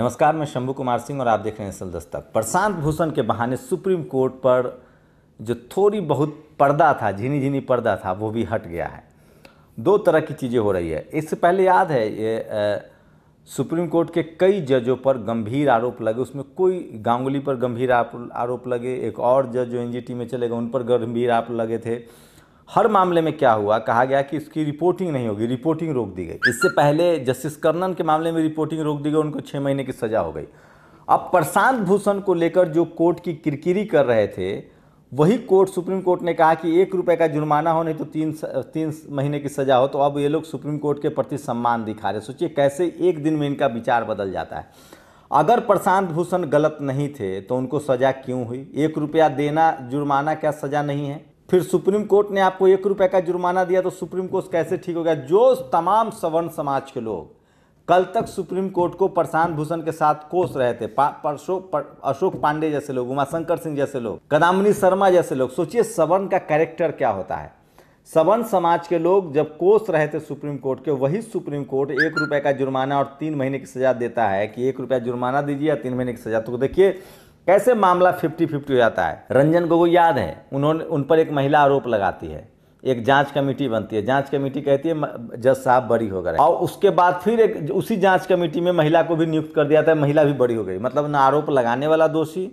नमस्कार, मैं शंभू कुमार सिंह और आप देख रहे हैं नेशनल दस्तक। प्रशांत भूषण के बहाने सुप्रीम कोर्ट पर जो थोड़ी बहुत पर्दा था, झिनी झिनी पर्दा था, वो भी हट गया है। दो तरह की चीज़ें हो रही है। इससे पहले याद है ये सुप्रीम कोर्ट के कई जजों पर गंभीर आरोप लगे, उसमें कोई गांगुली पर गंभीर आरोप लगे, एक और जज जो NGT में चले गए उन पर गंभीर आरोप लगे थे। हर मामले में क्या हुआ, कहा गया कि इसकी रिपोर्टिंग नहीं होगी, रिपोर्टिंग रोक दी गई। इससे पहले जस्टिस कर्नन के मामले में रिपोर्टिंग रोक दी गई, उनको 6 महीने की सज़ा हो गई। अब प्रशांत भूषण को लेकर जो कोर्ट की किरकिरी कर रहे थे, वही कोर्ट सुप्रीम कोर्ट ने कहा कि 1 रुपये का जुर्माना हो, नहीं तो 3 महीने की सज़ा हो। तो अब ये लोग सुप्रीम कोर्ट के प्रति सम्मान दिखा रहे। सोचिए कैसे एक दिन में इनका विचार बदल जाता है। अगर प्रशांत भूषण गलत नहीं थे तो उनको सज़ा क्यों हुई? 1 रुपया देना जुर्माना क्या सज़ा नहीं है? फिर सुप्रीम कोर्ट ने आपको 1 रुपये का जुर्माना दिया तो सुप्रीम कोर्ट कैसे ठीक हो गया? जो तमाम सवर्ण समाज के लोग कल तक सुप्रीम कोर्ट को प्रशांत भूषण के साथ कोस रहे थे, अशोक पांडे जैसे लोग, उमाशंकर सिंह जैसे लोग, कदामनी शर्मा जैसे लोग। सोचिए सवर्ण का कैरेक्टर क्या होता है। सवर्ण समाज के लोग जब कोस रहे थे सुप्रीम कोर्ट के, वही सुप्रीम कोर्ट 1 रुपये का जुर्माना और 3 महीने की सज़ा देता है कि 1 रुपया जुर्माना दीजिए या 3 महीने की सज़ा। तो देखिए कैसे मामला 50-50 हो जाता है। रंजन गोगोई याद है, उन्होंने उन पर एक महिला आरोप लगाती है, एक जांच कमेटी बनती है, जांच कमेटी कहती है जज साहब बरी हो गए, और उसके बाद फिर एक उसी जांच कमेटी में महिला को भी नियुक्त कर दिया था, महिला भी बरी हो गई। मतलब ना आरोप लगाने वाला दोषी,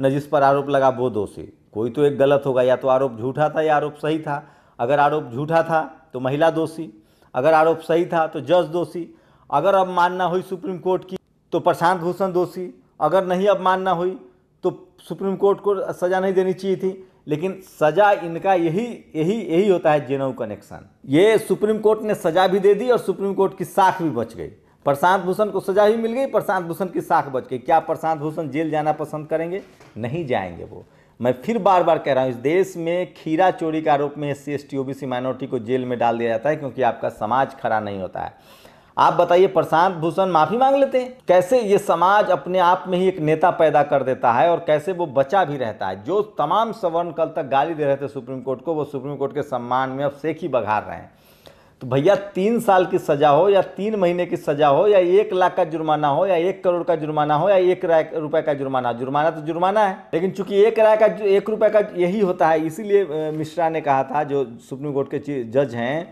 न जिस पर आरोप लगा वो दोषी। कोई तो एक गलत होगा, या तो आरोप झूठा था या आरोप सही था। अगर आरोप झूठा था तो महिला दोषी, अगर आरोप सही था तो जज दोषी। अगर अब मानना हुई सुप्रीम कोर्ट की तो प्रशांत भूषण दोषी, अगर नहीं अब मानना हुई तो सुप्रीम कोर्ट को सज़ा नहीं देनी चाहिए थी। लेकिन सज़ा इनका यही होता है, जेनऊ कनेक्शन। ये सुप्रीम कोर्ट ने सज़ा भी दे दी और सुप्रीम कोर्ट की साख भी बच गई। प्रशांत भूषण को सज़ा भी मिल गई, प्रशांत भूषण की साख बच गई। क्या प्रशांत भूषण जेल जाना पसंद करेंगे? नहीं जाएंगे वो। मैं फिर बार बार कह रहा हूँ, इस देश में खीरा चोरी के आरोप में SC, ST, OBC माइनॉरिटी को जेल में डाल दिया जाता है क्योंकि आपका समाज खड़ा नहीं होता है। आप बताइए प्रशांत भूषण माफ़ी मांग लेते हैं? कैसे ये समाज अपने आप में ही एक नेता पैदा कर देता है और कैसे वो बचा भी रहता है। जो तमाम सवर्ण कल तक गाली दे रहे थे सुप्रीम कोर्ट को, वो सुप्रीम कोर्ट के सम्मान में अब सेखी बघार रहे हैं। तो भैया 3 साल की सज़ा हो या 3 महीने की सज़ा हो या 1 लाख का जुर्माना हो या 1 करोड़ का जुर्माना हो या 1 रुपये का जुर्माना, जुर्माना तो जुर्माना है। लेकिन चूंकि 1 रुपये का यही होता है, इसीलिए मिश्रा ने कहा था, जो सुप्रीम कोर्ट के जज हैं,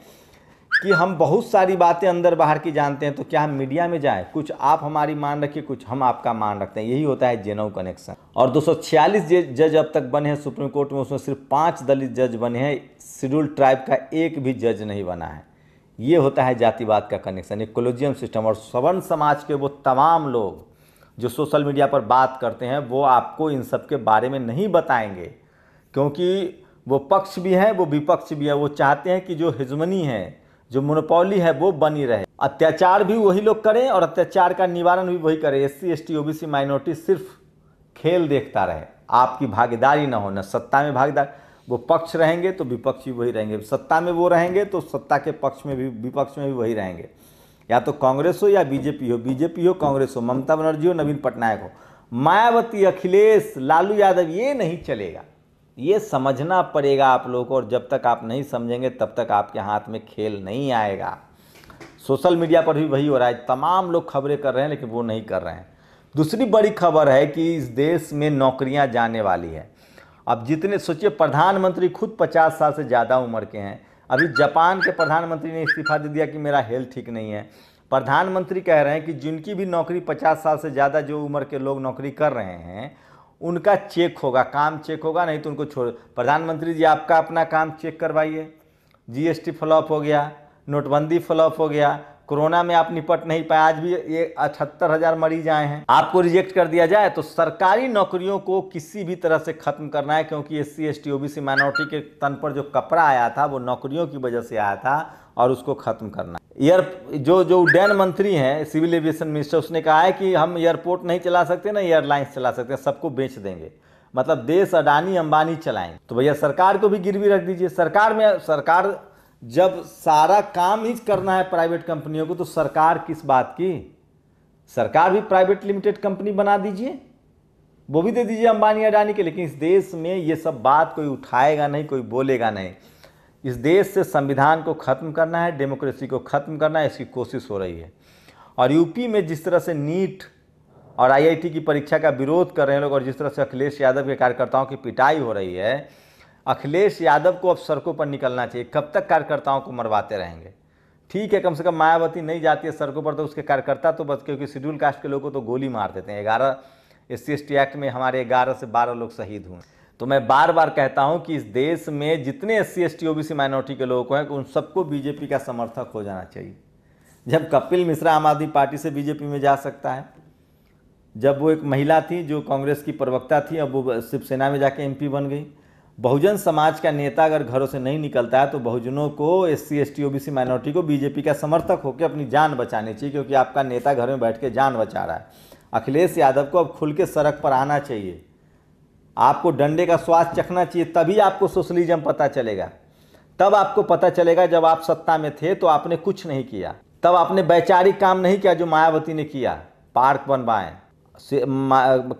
कि हम बहुत सारी बातें अंदर बाहर की जानते हैं, तो क्या हम मीडिया में जाएं? कुछ आप हमारी मान रखिए, कुछ हम आपका मान रखते हैं। यही होता है जेनऊ कनेक्शन। और 246 जज अब तक बने हैं सुप्रीम कोर्ट में, उसमें सिर्फ 5 दलित जज बने हैं, शेड्यूल ट्राइब का एक भी जज नहीं बना है। ये होता है जातिवाद का कनेक्शन, एक कोलोजियम सिस्टम। और सवर्ण समाज के वो तमाम लोग जो सोशल मीडिया पर बात करते हैं, वो आपको इन सब के बारे में नहीं बताएंगे, क्योंकि वो पक्ष भी हैं, वो विपक्ष भी है। वो चाहते हैं कि जो हेजमनी है, जो मोनोपोली है, वो बनी रहे। अत्याचार भी वही लोग करें और अत्याचार का निवारण भी वही करें। SC, ST, OBC माइनॉरिटी सिर्फ खेल देखता रहे, आपकी भागीदारी ना हो, न सत्ता में भागीदार। वो पक्ष रहेंगे तो विपक्ष भी वही रहेंगे, सत्ता में वो रहेंगे तो सत्ता के पक्ष में भी, विपक्ष में भी वही रहेंगे। या तो कांग्रेस हो या बीजेपी हो, बीजेपी हो कांग्रेस हो, ममता बनर्जी हो नवीन पटनायक हो, मायावती, अखिलेश, लालू यादव, ये नहीं चलेगा। ये समझना पड़ेगा आप लोगों को, और जब तक आप नहीं समझेंगे तब तक आपके हाथ में खेल नहीं आएगा। सोशल मीडिया पर भी वही हो रहा है, तमाम लोग खबरें कर रहे हैं लेकिन वो नहीं कर रहे हैं। दूसरी बड़ी खबर है कि इस देश में नौकरियां जाने वाली है। अब जितने सोचिए, प्रधानमंत्री खुद 50 साल से ज़्यादा उम्र के हैं। अभी जापान के प्रधानमंत्री ने इस्तीफा दे दिया कि मेरा हेल्थ ठीक नहीं है। प्रधानमंत्री कह रहे हैं कि जिनकी भी नौकरी 50 साल से ज़्यादा, जो उम्र के लोग नौकरी कर रहे हैं, उनका चेक होगा, काम चेक होगा, नहीं तो उनको छोड़। प्रधानमंत्री जी आपका अपना काम चेक करवाइए। GST फ्लॉप हो गया, नोटबंदी फ्लॉप हो गया, कोरोना में आप निपट नहीं पाए, आज भी ये 78,000 मरीज आए हैं, आपको रिजेक्ट कर दिया जाए। तो सरकारी नौकरियों को किसी भी तरह से ख़त्म करना है, क्योंकि SC, ST, OBC माइनॉरिटी के तन पर जो कपड़ा आया था वो नौकरियों की वजह से आया था, और उसको ख़त्म करना। जो उड्डयन मंत्री हैं, सिविल एविएशन मिनिस्टर, उसने कहा है कि हम एयरपोर्ट नहीं चला सकते, ना एयरलाइंस चला सकते, सबको बेच देंगे। मतलब देश अडानी अंबानी चलाएंगे। तो भैया सरकार को भी गिरवी रख दीजिए। सरकार में, सरकार जब सारा काम ही करना है प्राइवेट कंपनियों को, तो सरकार किस बात की? सरकार भी प्राइवेट लिमिटेड कंपनी बना दीजिए, वो भी दे दीजिए अंबानी अडानी के। लेकिन इस देश में ये सब बात कोई उठाएगा नहीं, कोई बोलेगा नहीं। इस देश से संविधान को ख़त्म करना है, डेमोक्रेसी को ख़त्म करना है, इसकी कोशिश हो रही है। और यूपी में जिस तरह से नीट और आईआईटी की परीक्षा का विरोध कर रहे हैं लोग, और जिस तरह से अखिलेश यादव के कार्यकर्ताओं की पिटाई हो रही है, अखिलेश यादव को अब सड़कों पर निकलना चाहिए। कब तक कार्यकर्ताओं को मरवाते रहेंगे? ठीक है, कम से कम मायावती नहीं जाती है सड़कों पर तो उसके कार्यकर्ता तो बस, क्योंकि शेड्यूल कास्ट के लोगों को तो गोली मार देते हैं। 11 SC ST एक्ट में हमारे 11 से 12 लोग शहीद हुए। तो मैं बार बार कहता हूं कि इस देश में जितने SC ST OBC माइनॉरिटी के लोग हैं उन सबको बीजेपी का समर्थक हो जाना चाहिए। जब कपिल मिश्रा आम आदमी पार्टी से बीजेपी में जा सकता है, जब वो एक महिला थी जो कांग्रेस की प्रवक्ता थी, अब वो शिवसेना में जाके MP बन गई। बहुजन समाज का नेता अगर घरों से नहीं निकलता है तो बहुजनों को, SC ST OBC माइनॉरिटी को बीजेपी का समर्थक होकर अपनी जान बचानी चाहिए, क्योंकि आपका नेता घर में बैठ के जान बचा रहा है। अखिलेश यादव को अब खुल के सड़क पर आना चाहिए, आपको डंडे का स्वाद चखना चाहिए, तभी आपको सोशलिज्म पता चलेगा। तब आपको पता चलेगा, जब आप सत्ता में थे तो आपने कुछ नहीं किया, तब आपने वैचारिक काम नहीं किया जो मायावती ने किया। पार्क बनवाएं,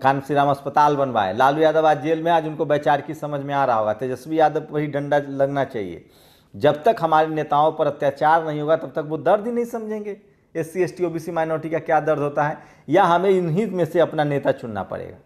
कांशीराम अस्पताल बनवाए। लालू यादव आज जेल में, आज उनको वैचारिक समझ में आ रहा होगा। तेजस्वी यादव पर ही डंडा लगना चाहिए। जब तक हमारे नेताओं पर अत्याचार नहीं होगा तब तक वो दर्द ही नहीं समझेंगे SC ST OBC माइनॉरिटी का क्या दर्द होता है, या हमें इन्हीं में से अपना नेता चुनना पड़ेगा।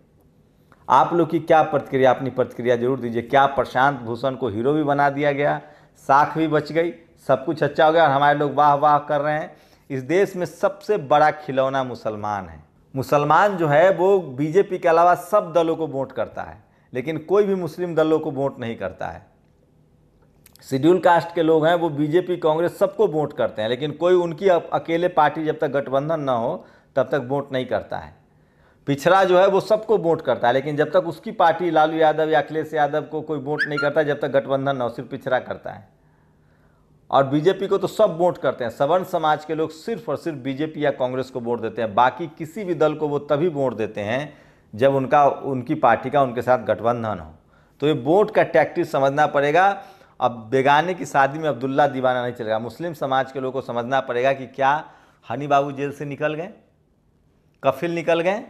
आप लोग की क्या प्रतिक्रिया, अपनी प्रतिक्रिया जरूर दीजिए। क्या प्रशांत भूषण को हीरो भी बना दिया गया, साख भी बच गई, सब कुछ अच्छा हो गया और हमारे लोग वाह वाह कर रहे हैं? इस देश में सबसे बड़ा खिलौना मुसलमान है। मुसलमान जो है वो बीजेपी के अलावा सब दलों को वोट करता है, लेकिन कोई भी मुस्लिम दलों को वोट नहीं करता है। शेड्यूल कास्ट के लोग हैं वो बीजेपी, कांग्रेस सबको वोट करते हैं, लेकिन कोई उनकी अकेले पार्टी जब तक गठबंधन ना हो तब तक वोट नहीं करता है। पिछड़ा जो है वो सबको वोट करता है, लेकिन जब तक उसकी पार्टी लालू यादव या अखिलेश यादव को कोई वोट नहीं करता, जब तक गठबंधन ना हो, सिर्फ पिछड़ा करता है। और बीजेपी को तो सब वोट करते हैं। सवर्ण समाज के लोग सिर्फ और सिर्फ बीजेपी या कांग्रेस को वोट देते हैं, बाकी किसी भी दल को वो तभी वोट देते हैं जब उनकी पार्टी का उनके साथ गठबंधन हो। तो ये वोट का टैक्टिक्स समझना पड़ेगा। अब बेगाने की शादी में अब्दुल्ला दीवाना नहीं चलेगा। मुस्लिम समाज के लोगों को समझना पड़ेगा कि क्या हनी बाबू जेल से निकल गए, कफिल निकल गए,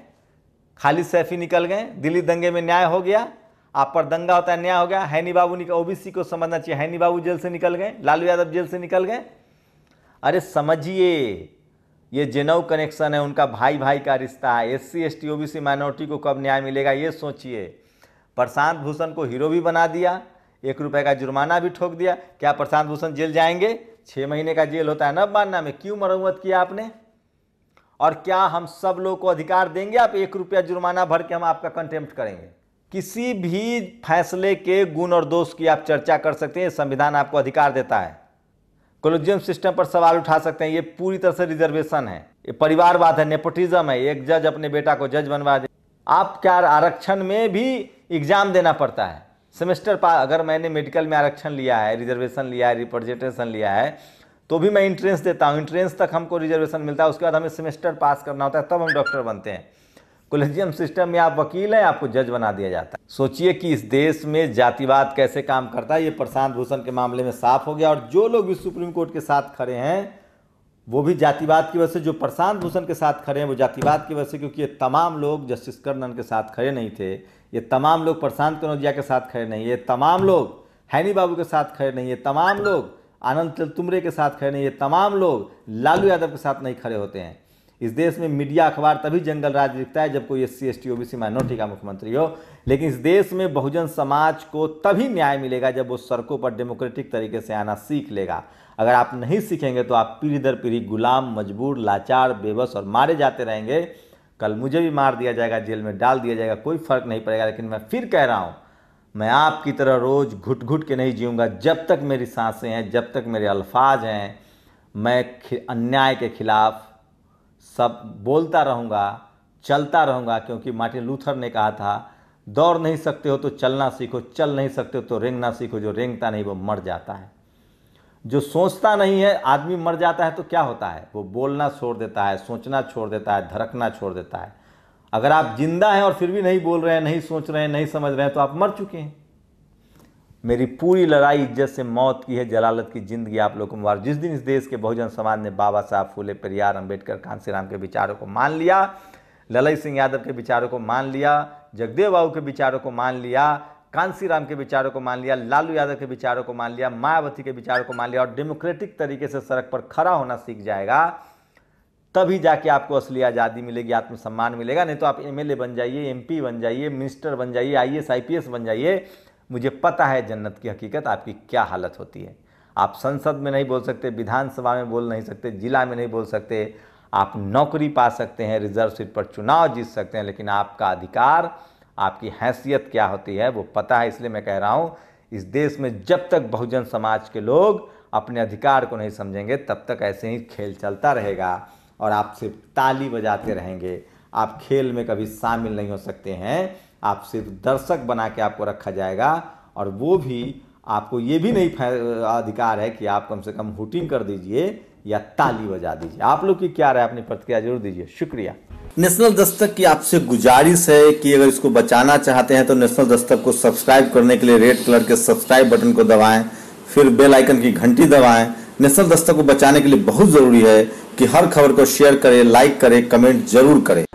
खालिद सैफी निकल गए, दिल्ली दंगे में न्याय हो गया, आप पर दंगा होता है न्याय हो गया। हैनी बाबू निकल, OBC को समझना चाहिए, हैनी बाबू जेल से निकल गए, लालू यादव जेल से निकल गए। अरे समझिए, ये जेनऊ कनेक्शन है, उनका भाई भाई का रिश्ता है। SC ST OBC माइनॉरिटी को कब न्याय मिलेगा ये सोचिए। प्रशांत भूषण को हीरो भी बना दिया, ₹1 का जुर्माना भी ठोक दिया। क्या प्रशांत भूषण जेल जाएंगे? 6 महीने का जेल होता है ना बांधना में, क्यों मरम्मत किया आपने? और क्या हम सब लोग को अधिकार देंगे आप ₹1 जुर्माना भर के हम आपका कंटेम्प्ट करेंगे? किसी भी फैसले के गुण और दोष की आप चर्चा कर सकते हैं, संविधान आपको अधिकार देता है। कोलेजियम सिस्टम पर सवाल उठा सकते हैं, ये पूरी तरह से रिजर्वेशन है, ये परिवारवाद है, नेपोटिज्म है। एक जज अपने बेटा को जज बनवा दे। आप क्या आरक्षण में भी एग्जाम देना पड़ता है सेमेस्टर पास? अगर मैंने मेडिकल में आरक्षण लिया है, रिजर्वेशन लिया है, रिप्रेजेंटेशन लिया है, तो भी मैं इंट्रेंस देता हूँ, इंट्रेंस तक हमको रिजर्वेशन मिलता है, उसके बाद हमें सेमेस्टर पास करना होता है तब हम डॉक्टर बनते हैं। कोलेजियम सिस्टम में आप वकील हैं, आपको जज बना दिया जाता है। सोचिए कि इस देश में जातिवाद कैसे काम करता है। ये प्रशांत भूषण के मामले में साफ हो गया, और जो लोग भी सुप्रीम कोर्ट के साथ खड़े हैं वो भी जातिवाद की वजह से, जो प्रशांत भूषण के साथ खड़े हैं वो जातिवाद की वजह से, क्योंकि ये तमाम लोग जस्टिस कर्नन के साथ खड़े नहीं थे, ये तमाम लोग प्रशांत कनौजिया के साथ खड़े नहीं, ये तमाम लोग हनी बाबू के साथ खड़े नहीं, ये तमाम लोग अनंत तिल तुमरे के साथ खड़े नहीं, ये तमाम लोग लालू यादव के साथ नहीं खड़े होते हैं। इस देश में मीडिया, अखबार तभी जंगल राज दिखता है जब कोई SC ST OBC माइनॉरिटी का मुख्यमंत्री हो, लेकिन इस देश में बहुजन समाज को तभी न्याय मिलेगा जब वो सड़कों पर डेमोक्रेटिक तरीके से आना सीख लेगा। अगर आप नहीं सीखेंगे तो आप पीढ़ी दर पीढ़ी गुलाम, मजबूर, लाचार, बेबस और मारे जाते रहेंगे। कल मुझे भी मार दिया जाएगा, जेल में डाल दिया जाएगा, कोई फर्क नहीं पड़ेगा। लेकिन मैं फिर कह रहा हूँ, मैं आपकी तरह रोज़ घुट घुट के नहीं जीऊँगा। जब तक मेरी सांसें हैं, जब तक मेरे अल्फाज हैं, मैं अन्याय के खिलाफ सब बोलता रहूँगा, चलता रहूँगा। क्योंकि मार्टिन लूथर ने कहा था, दौड़ नहीं सकते हो तो चलना सीखो, चल नहीं सकते हो तो रेंगना सीखो। जो रेंगता नहीं वो मर जाता है, जो सोचता नहीं है आदमी मर जाता है। तो क्या होता है, वो बोलना छोड़ देता है, सोचना छोड़ देता है, धड़कना छोड़ देता है। अगर आप जिंदा हैं और फिर भी नहीं बोल रहे हैं, नहीं सोच रहे हैं, नहीं समझ रहे हैं, तो आप मर चुके हैं। मेरी पूरी लड़ाई इज्जत से मौत की है, जलालत की ज़िंदगी आप लोगों को मुबारक। जिस दिन इस देश के बहुजन समाज ने बाबा साहब फूले, परियार, अंबेडकर, कांशीराम के विचारों को मान लिया, ललई सिंह यादव के विचारों को मान लिया, जगदेव बाबू के विचारों को मान लिया, कांशीराम के विचारों को मान लिया, लालू यादव के विचारों को मान लिया, मायावती के विचारों को मान लिया, और डेमोक्रेटिक तरीके से सड़क पर खड़ा होना सीख जाएगा, तभी जाके आपको असली आज़ादी मिलेगी, आत्मसम्मान मिलेगा। नहीं तो आप एमएलए बन जाइए, एमपी बन जाइए, मिनिस्टर बन जाइए, आईएएस आईपीएस बन जाइए, मुझे पता है जन्नत की हकीकत आपकी क्या हालत होती है। आप संसद में नहीं बोल सकते, विधानसभा में बोल नहीं सकते, जिला में नहीं बोल सकते, आप नौकरी पा सकते हैं, रिजर्व सीट पर चुनाव जीत सकते हैं, लेकिन आपका अधिकार, आपकी हैसियत क्या होती है वो पता है। इसलिए मैं कह रहा हूँ इस देश में जब तक बहुजन समाज के लोग अपने अधिकार को नहीं समझेंगे तब तक ऐसे ही खेल चलता रहेगा और आप सिर्फ ताली बजाते रहेंगे। आप खेल में कभी शामिल नहीं हो सकते हैं, आप सिर्फ दर्शक बना के आपको रखा जाएगा। और वो भी आपको ये भी नहीं अधिकार है कि आप कम से कम हुटिंग कर दीजिए या ताली बजा दीजिए। आप लोग की क्या राय, अपनी प्रतिक्रिया जरूर दीजिए। शुक्रिया। नेशनल दस्तक की आपसे गुजारिश है कि अगर इसको बचाना चाहते हैं तो नेशनल दस्तक को सब्सक्राइब करने के लिए रेड कलर के सब्सक्राइब बटन को दबाएं, फिर बेल आइकन की घंटी दबाएं। नेशनल दस्तक को बचाने के लिए बहुत जरूरी है कि हर खबर को शेयर करें, लाइक करें, कमेंट जरूर करें।